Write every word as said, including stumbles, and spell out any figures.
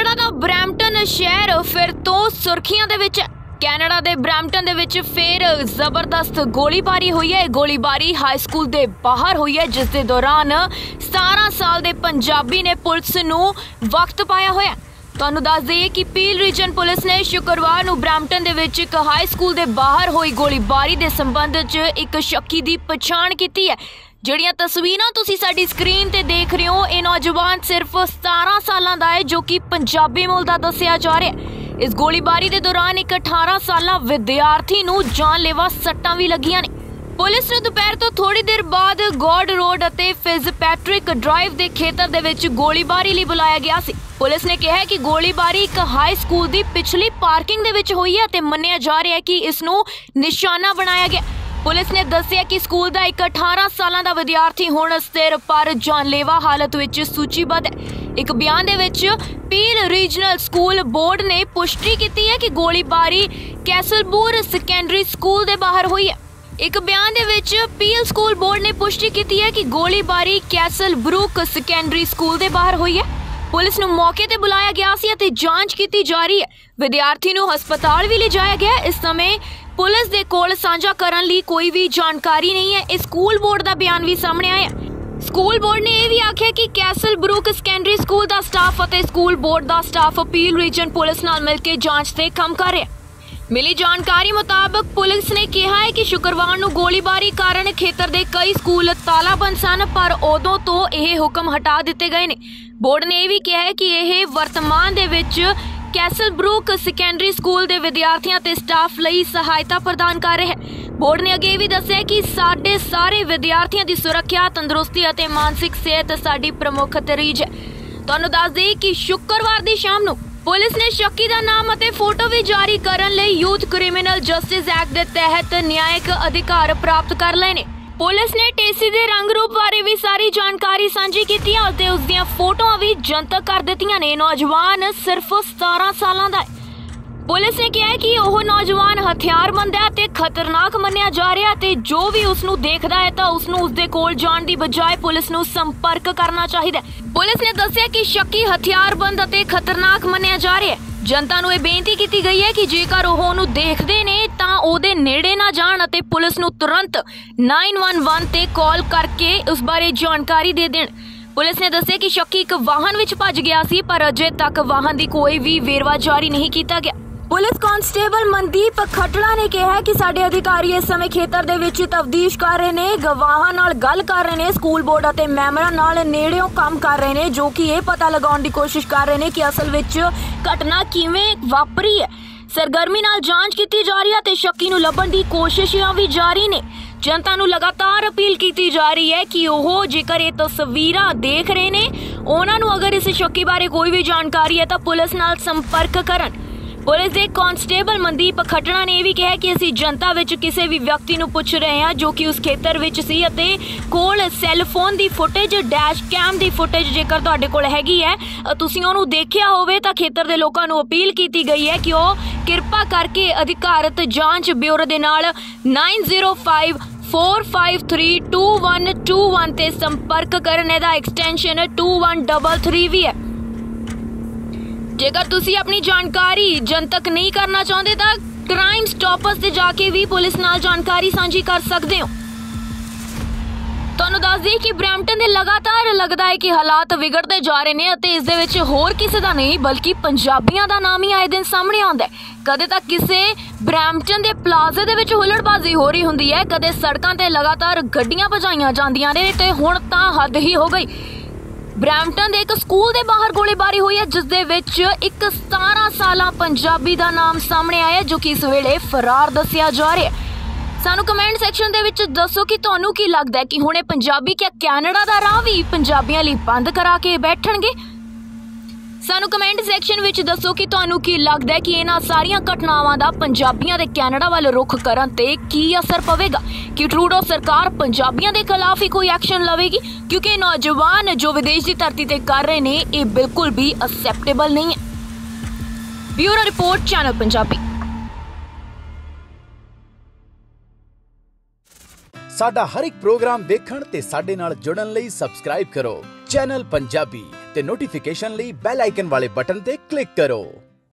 Canada ਦਾ Brampton ਸ਼ਹਿਰ ਫਿਰ ਤੋਂ ਸੁਰਖੀਆਂ ਦੇ ਵਿੱਚ। ਕੈਨੇਡਾ ਦੇ ਬ੍ਰੈਂਪਟਨ ਦੇ ਵਿੱਚ ਫਿਰ ਜ਼ਬਰਦਸਤ ਗੋਲੀਬਾਰੀ ਹੋਈ ਹੈ। ਇਹ ਗੋਲੀਬਾਰੀ ਹਾਈ ਸਕੂਲ ਦੇ ਬਾਹਰ ਹੋਈ ਹੈ, ਜਿਸ ਦੇ ਦੌਰਾਨ ਸਤਾਰਾਂ ਸਾਲ ਦੇ ਪੰਜਾਬੀ ਨੇ ਪੁਲਿਸ ਨੂੰ ਵਕਤ ਪਾਇਆ ਹੋਇਆ। ਤੁਹਾਨੂੰ ਦੱਸ ਦਈਏ ਕਿ ਪੀਲ ਰੀਜਨ ਪੁਲਿਸ ਨੇ ਸ਼ੁੱਕਰਵਾਰ ਨੂੰ ਬ੍ਰੈਂਪਟਨ ਦੇ ਵਿੱਚ ਇੱਕ ਹਾਈ ਸਕੂਲ ਦੇ ਬਾਹਰ ਹੋਈ ਗੋਲੀਬਾਰੀ ਦੇ ਸੰਬੰਧ 'ਚ ਇੱਕ ਸ਼ੱਕੀ ਦੀ ਪਛਾਣ ਕੀਤੀ ਹੈ। ਜਿਹੜੀਆਂ ਤਸਵੀਰਾਂ ਤੁਸੀਂ ਸਾਡੀ ਸਕਰੀਨ ਤੇ ਦੇਖ ਰਹੇ ਹੋ, ਇਹ ਨੌਜਵਾਨ ਸਿਰਫ ਸਤਾਰਾਂ ਸਾਲਾਂ ਦਾ ਹੈ, ਜੋ ਕਿ ਪੰਜਾਬੀ ਮੂਲ ਦਾ ਦੱਸਿਆ ਜਾ ਰਿਹਾ ਹੈ। ਇਸ ਗੋਲੀਬਾਰੀ ਦੇ ਦੌਰਾਨ ਇੱਕ ਅਠਾਰਾਂ ਸਾਲਾ ਵਿਦਿਆਰਥੀ ਨੂੰ ਜਾਨਲੇਵਾ ਸੱਟਾਂ ਵੀ ਲੱਗੀਆਂ ਨੇ। ਪੁਲਿਸ ਨੇ ਦੁਪਹਿਰ ਤੋਂ ਥੋੜੀ ਦੇਰ ਬਾਅਦ ਗੋਡ ਰੋਡ ਅਤੇ ਫਿਜ਼ਪੈਟ੍ਰਿਕ ਡਰਾਈਵ ਦੇ ਖੇਤਰ ਦੇ ਵਿੱਚ ਗੋਲੀਬਾਰੀ ਲਈ ਬੁਲਾਇਆ ਗਿਆ ਸੀ। ਪੁਲਿਸ ਨੇ ਕਿਹਾ ਕਿ ਗੋਲੀਬਾਰੀ ਇੱਕ ਹਾਈ ਸਕੂਲ ਦੀ ਪਿਛਲੀ ਪਾਰਕਿੰਗ ਦੇ ਵਿੱਚ ਹੋਈ ਹੈ ਅਤੇ ਮੰਨਿਆ ਜਾ ਰਿਹਾ ਹੈ ਕਿ ਇਸ ਨੂੰ ਨਿਸ਼ਾਨਾ ਬਣਾਇਆ ਗਿਆ। ਪੁਲਿਸ ਨੇ ਦੱਸਿਆ ਕਿ ਸਕੂਲ ਦਾ ਇੱਕ ਅਠਾਰਾਂ ਸਾਲਾਂ ਦਾ ਵਿਦਿਆਰਥੀ ਹੁਣ ਸਥਿਰ ਪਰ ਜਾਨਲੇਵਾ ਹਾਲਤ ਵਿੱਚ ਸੂਚੀਬੱਧ ਹੈ। ਇੱਕ ਬਿਆਨ ਦੇ ਵਿੱਚ ਪੀਲ ਰੀਜਨਲ ਸਕੂਲ ਬੋਰਡ ਨੇ ਪੁਸ਼ਟੀ ਕੀਤੀ ਹੈ ਕਿ ਗੋਲੀਬਾਰੀ ਕੈਸਲਬੂਰ ਸੈਕੰਡਰੀ ਸਕੂਲ ਦੇ ਬਾਹਰ ਹੋਈ ਹੈ। ਇੱਕ ਬਿਆਨ ਦੇ ਵਿੱਚ ਪੀਲ ਸਕੂਲ ਬੋਰਡ ਨੇ ਪੁਸ਼ਟੀ ਕੀਤੀ ਹੈ ਕਿ ਗੋਲੀਬਾਰੀ ਕੈਸਲਬਰੂਕ ਸੈਕੰਡਰੀ ਸਕੂਲ ਦੇ ਬਾਹਰ ਹੋਈ ਹੈ। ਪੁਲਿਸ ਨੂੰ ਮੌਕੇ ਤੇ ਬੁਲਾਇਆ ਗਿਆ ਸੀ ਅਤੇ ਜਾਂਚ ਕੀਤੀ ਜਾ ਰਹੀ ਹੈ। ਵਿਦਿਆਰਥੀ ਨੂੰ ਹਸਪਤਾਲ ਵੀ ਲਿਜਾਇਆ ਗਿਆ। ਇਸ ਸਮੇਂ ਪੁਲਿਸ ਦੇ ਕੋਲ ਸਾਂਝਾ ਕਰਨ ਲਈ ਕੋਈ ਵੀ ਜਾਣਕਾਰੀ ਨਹੀਂ ਹੈ। ਇਸ ਸਕੂਲ ਬੋਰਡ ਦਾ ਬਿਆਨ ਵੀ ਸਾਹਮਣੇ ਆਇਆ। ਸਕੂਲ ਬੋਰਡ ਨੇ ਇਹ ਵੀ ਆਖਿਆ ਕਿ ਕੈਸਲਬਰੂਕ ਸੈਕੰਡਰੀ ਸਕੂਲ ਦਾ ਸਟਾਫ ਅਤੇ ਸਕੂਲ ਬੋਰਡ ਦਾ ਸਟਾਫ ਪੀਲ ਰੀਜਨ ਪੁਲਿਸ ਨਾਲ ਮਿਲ ਕੇ ਜਾਂਚ ਤੇ ਕੰਮ ਕਰ ਰਿਹਾ। ਮਿਲੀ ਜਾਣਕਾਰੀ ਮੁਤਾਬਕ ਪੁਲਿਸ ਨੇ ਕਿਹਾ ਹੈ ਕਿ ਸ਼ੁੱਕਰਵਾਰ ਨੂੰ ਗੋਲੀਬਾਰੀ ਕਾਰਨ ਖੇਤਰ ਦੇ ਕਈ ਸਕੂਲ ਤਾਲਾਬੰਦ ਸਨ, ਪਰ ਉਦੋਂ ਤੋਂ ਇਹ ਹੁਕਮ ਹਟਾ ਦਿੱਤੇ ਗਏ ਨੇ। ਬੋਰਡ ਨੇ ਇਹ ਵੀ ਕਿਹਾ ਹੈ ਕਿ ਇਹ ਵਰਤਮਾਨ ਦੇ ਵਿੱਚ ਕੈਸਲਬਰੂਕ ਸੈਕੰਡਰੀ ਸਕੂਲ ਦੇ ਵਿਦਿਆਰਥੀਆਂ ਤੇ ਸਟਾਫ ਲਈ ਸਹਾਇਤਾ ਪ੍ਰਦਾਨ ਕਰ ਰਿਹਾ ਹੈ। ਬੋਰਡ ਨੇ ਅੱਗੇ ਵੀ ਦੱਸਿਆ ਕਿ ਸਾਡੇ ਸਾਰੇ ਵਿਦਿਆਰਥੀਆਂ ਦੀ ਸੁਰੱਖਿਆ, ਤੰਦਰੁਸਤੀ ਅਤੇ ਮਾਨਸਿਕ ਸਿਹਤ ਸਾਡੀ ਪ੍ਰਮੁੱਖ ਤਰਜੀਹ ਹੈ। ਤੁਹਾਨੂੰ ਦੱਸ ਦੇਈਏ ਕਿ ਸ਼ੁੱਕਰਵਾਰ ਦੀ ਸ਼ਾਮ ਨੂੰ ਪੁਲਿਸ ਨੇ ਸ਼ੱਕੀ ਦਾ ਨਾਮ ਅਤੇ ਫੋਟੋ ਵੀ ਜਾਰੀ ਕਰਨ ਲਈ ਯੂਥ ਕ੍ਰਿਮੀਨਲ ਜਸਟਿਸ ਐਕਟ ਦੇ ਤਹਿਤ ਨਿਆਇਕ ਅਧਿਕਾਰ ਪ੍ਰਾਪਤ ਕਰ ਲਏ ਨੇ। ਪੁਲਿਸ ਨੇ ਟੇਸੀ ਦੇ ਰੰਗ ਰੂਪ ਬਾਰੇ ਵੀ ਸਾਰੀ ਜਾਣਕਾਰੀ ਸਾਂਝੀ ਕੀਤੀ ਅਤੇ ਉਸ ਦੀਆਂ ਫੋਟੋਆਂ ਵੀ ਜਨਤਕ ਕਰ ਦਿੱਤੀਆਂ ਨੇ। ਨੌਜਵਾਨ ਸਿਰਫ ਸਤਾਰਾਂ ਸਾਲਾਂ ਦਾ ਹੈ। ਪੁਲਿਸ ਨੇ ਕਿਹਾ ਕਿ ਉਹ ਨੌਜਵਾਨ ਹਥਿਆਰਬੰਦ ਹੈ ਅਤੇ ਖਤਰਨਾਕ ਮੰਨਿਆ ਜਾ ਰਿਹਾ ਤੇ ਜੋ ਵੀ ਉਸ ਨੂੰ ਦੇਖਦਾ ਹੈ ਤਾਂ ਉਸ ਨੂੰ ਉਸ ਦੇ ਕੋਲ ਜਾਣ ਦੀ ਬਜਾਏ ਪੁਲਿਸ ਨੂੰ ਸੰਪਰਕ ਕਰਨਾ ਚਾਹੀਦਾ। ਪੁਲਿਸ ਨੇ ਦੱਸਿਆ ਕਿ ਸ਼ੱਕੀ ਹਥਿਆਰਬੰਦ ਅਤੇ ਖਤਰਨਾਕ ਮੰਨਿਆ ਜਾ ਰਿਹਾ। ਜਨਤਾ ਨੂੰ ਇਹ ਬੇਨਤੀ ਕੀਤੀ ਗਈ ਹੈ ਕਿ ਜੇਕਰ ਉਹ ਉਹਨੂੰ ਦੇਖਦੇ ਨੇ ਤਾਂ ਉਹਦੇ ਨੇੜੇ ਨਾ ਜਾਣ ਅਤੇ ਪੁਲਿਸ ਨੂੰ ਤੁਰੰਤ ਨੌ ਇੱਕ ਇੱਕ ਤੇ ਕਾਲ ਕਰਕੇ ਉਸ ਬਾਰੇ ਜਾਣਕਾਰੀ ਦੇ ਦੇਣ। ਪੁਲਿਸ ਨੇ ਦੱਸਿਆ ਕਿ ਸ਼ੱਕੀ ਇੱਕ ਵਾਹਨ ਵਿੱਚ ਭੱਜ ਗਿਆ ਸੀ, ਪਰ ਅਜੇ ਤੱਕ ਵਾਹਨ ਦੀ ਕੋਈ ਵੀ ਵੇਰਵਾ ਜਾਰੀ ਨਹੀਂ ਕੀਤਾ ਗਿਆ। ਪੁਲਿਸ ਕਾਂਸਟੇਬਲ ਮਨਦੀਪ ਖਟੜਾ ਨੇ ਕਿਹਾ ਕਿ ਸਾਡੇ ਅਧਿਕਾਰੀ ਇਸ ਸਮੇਂ ਖੇਤਰ ਦੇ ਵਿੱਚ ਤਫਦੀਸ਼ ਕਰ ਰਹੇ ਨੇ, ਗਵਾਹਾਂ ਨਾਲ ਗੱਲ ਕਰ ਰਹੇ ਨੇ, ਸਕੂਲ ਬੋਰਡ ਅਤੇ ਮੈਂਬਰਾਂ ਨਾਲ ਨੇੜਿਓਂ ਕੰਮ ਕਰ ਰਹੇ ਨੇ, ਜੋ ਕਿ ਇਹ ਪਤਾ ਲਗਾਉਣ ਦੀ ਕੋਸ਼ਿਸ਼ ਕਰ ਰਹੇ ਨੇ ਕਿ ਅਸਲ ਵਿੱਚ ਘਟਨਾ ਕਿਵੇਂ ਵਾਪਰੀ ਹੈ। ਸਰਗਰਮੀ ਨਾਲ ਜਾਂਚ ਕੀਤੀ ਜਾ ਰਹੀ ਹੈ ਤੇ ਸ਼ੱਕੀ ਨੂੰ ਲੱਭਣ ਦੀ ਕੋਸ਼ਿਸ਼ਾਂ ਵੀ ਜਾਰੀ ਨੇ। ਜਨਤਾ ਨੂੰ ਲਗਾਤਾਰ ਅਪੀਲ ਕੀਤੀ ਜਾ ਰਹੀ ਹੈ ਕਿ ਉਹ ਜੇਕਰ ਇਹ ਤਸਵੀਰਾਂ ਦੇਖ ਰਹੇ ਨੇ, ਉਹਨਾਂ ਨੂੰ ਅਗਰ ਇਸ ਸ਼ੱਕੀ ਬਾਰੇ ਕੋਈ ਵੀ ਜਾਣਕਾਰੀ ਹੈ ਤਾਂ ਪੁਲਿਸ ਨਾਲ ਸੰਪਰਕ ਕਰਨ। ਪੁਲਿਸ ਦੇ ਕਾਂਸਟੇਬਲ ਮਨਦੀਪ ਖਟੜਾ ਨੇ ਇਹ ਵੀ ਕਿਹਾ ਕਿ ਅਸੀਂ ਜਨਤਾ ਵਿੱਚ ਕਿਸੇ ਵੀ ਵਿਅਕਤੀ ਨੂੰ ਪੁੱਛ ਰਹੇ ਹਾਂ ਜੋ ਕਿ ਉਸ ਖੇਤਰ ਵਿੱਚ ਸੀ ਅਤੇ ਕੋਲ ਸੈੱਲ ਫੋਨ ਦੀ ਫੁਟੇਜ, ਡੈਸ਼ ਕੈਮ ਦੀ ਫੁਟੇਜ ਜੇਕਰ ਤੁਹਾਡੇ ਕੋਲ ਹੈਗੀ ਹੈ, ਤੁਸੀਂ ਉਹਨੂੰ ਦੇਖਿਆ ਹੋਵੇ ਤਾਂ ਖੇਤਰ ਦੇ ਲੋਕਾਂ ਨੂੰ ਅਪੀਲ ਕੀਤੀ ਗਈ ਹੈ ਕਿ ਉਹ ਕਿਰਪਾ ਕਰਕੇ ਅਧਿਕਾਰਤ ਜਾਂਚ ਬਿਊਰੋ ਦੇ ਨਾਲ ਨੌ ਜ਼ੀਰੋ ਪੰਜ ਚਾਰ ਪੰਜ ਤਿੰਨ ਦੋ ਇੱਕ ਦੋ ਇੱਕ ਤੇ ਸੰਪਰਕ ਕਰਨ। ਇਹਦਾ ਐਕਸਟੈਂਸ਼ਨ ਦੋ ਇੱਕ ਤਿੰਨ ਤਿੰਨ ਵੀ ਹੈ। ਜੇਕਰ ਤੁਸੀਂ ਆਪਣੀ ਜਾਣਕਾਰੀ ਜਨਤਕ ਨਹੀਂ ਕਰਨਾ ਚਾਹੁੰਦੇ ਤਾਂ ਕ੍ਰਾਈਮ ਸਟਾਪਰਸ ਤੇ ਜਾ ਕੇ ਵੀ ਪੁਲਿਸ ਨਾਲ ਜਾਣਕਾਰੀ ਸਾਂਝੀ ਕਰ ਸਕਦੇ ਹੋ। ਤੁਹਾਨੂੰ ਦੱਸ ਦਈਏ ਕਿ ਬ੍ਰੈਂਪਟਨ ਦੇ ਲਗਾਤਾਰ ਲੱਗਦਾ ਹੈ ਕਿ ਹਾਲਾਤ ਵਿਗੜਦੇ ਜਾ ਰਹੇ ਨੇ ਅਤੇ ਇਸ ਦੇ ਵਿੱਚ ਹੋਰ ਕਿਸੇ ਦਾ ਨਹੀਂ ਬਲਕਿ ਪੰਜਾਬੀਆਂ ਦਾ ਨਾਮ ਹੀ ਆਏ ਦਿਨ ਸਾਹਮਣੇ ਆਉਂਦਾ ਹੈ। ਕਦੇ ਤਾਂ ਕਿਸੇ ਬ੍ਰੈਂਪਟਨ ਦੇ ਪਲਾਜ਼ੇ ਦੇ ਵਿੱਚ ਹੁੱਲੜਬਾਜ਼ੀ ਹੋ ਰਹੀ ਹੁੰਦੀ ਹੈ, ਕਦੇ ਸੜਕਾਂ ਤੇ ਲਗਾਤਾਰ ਗੱਡੀਆਂ ਭਜਾਈਆਂ ਜਾਂਦੀਆਂ ਨੇ ਤੇ ਹੁਣ ਤਾਂ ਹੱਦ ਹੀ ਹੋ ਗਈ। ਬ੍ਰੈਂਪਟਨ ਦੇ ਇੱਕ ਸਕੂਲ ਦੇ ਬਾਹਰ ਗੋਲੀਬਾਰੀ ਹੋਈ ਹੈ, ਜਿਸ ਦੇ ਵਿੱਚ ਇੱਕ ਸਤਾਰਾਂ ਸਾਲਾ ਪੰਜਾਬੀ ਦਾ ਨਾਮ ਸਾਹਮਣੇ ਆਇਆ, ਜੋ ਕਿ ਇਸ ਵੇਲੇ ਫਰਾਰ ਦੱਸਿਆ ਜਾ ਰਿਹਾ। ਸਾਨੂੰ ਕਮੈਂਟ ਸੈਕਸ਼ਨ ਦੇ ਵਿੱਚ ਦੱਸੋ ਕਿ ਤੁਹਾਨੂੰ ਕੀ ਲੱਗਦਾ ਕਿ ਹੁਣ ਇਹ ਪੰਜਾਬੀ ਕਿਆ ਕੈਨੇਡਾ ਦਾ ਰਾਹ ਵੀ ਪੰਜਾਬੀਆਂ ਲਈ ਬੰਦ ਕਰਾ ਕੇ ਬੈਠਣਗੇ? ਸਾਨੂੰ ਕਮੈਂਟ ਸੈਕਸ਼ਨ ਵਿੱਚ ਦੱਸੋ ਕਿ ਤੁਹਾਨੂੰ ਕੀ ਲੱਗਦਾ ਕਿ ਇਹਨਾਂ ਸਾਰੀਆਂ ਘਟਨਾਵਾਂ ਦਾ ਪੰਜਾਬੀਆਂ ਦੇ ਕੈਨੇਡਾ ਵੱਲ ਰੁੱਖ ਕਰਨ ਤੇ ਕੀ ਅਸਰ ਪਵੇਗਾ? ਕਿ ਟਰੂਡੋ ਸਰਕਾਰ ਪੰਜਾਬੀਆਂ ਦੇ ਖਿਲਾਫ ਹੀ ਕੋਈ ਐਕਸ਼ਨ ਲਵੇਗੀ? ਕਿਉਂਕਿ ਨੌਜਵਾਨ ਜੋ ਵਿਦੇਸ਼ ਦੀ ਧਰਤੀ ਤੇ ਕਰ ਰਹੇ ਨੇ, ਇਹ ਬਿਲਕੁਲ ਵੀ ਅਸੈਪਟੇਬਲ ਨਹੀਂ ਹੈ। Bureau report, channel Punjabi. ਸਾਡਾ ਹਰ ਇੱਕ ਪ੍ਰੋਗਰਾਮ ਦੇਖਣ ਤੇ ਸਾਡੇ ਨਾਲ ਜੁੜਨ ਲਈ ਸਬਸਕ੍ਰਾਈਬ ਕਰੋ ਚੈਨਲ ਪੰਜਾਬੀ। ते नोटिफिकेशन लिए बेल आइकन वाले बटन ते क्लिक करो।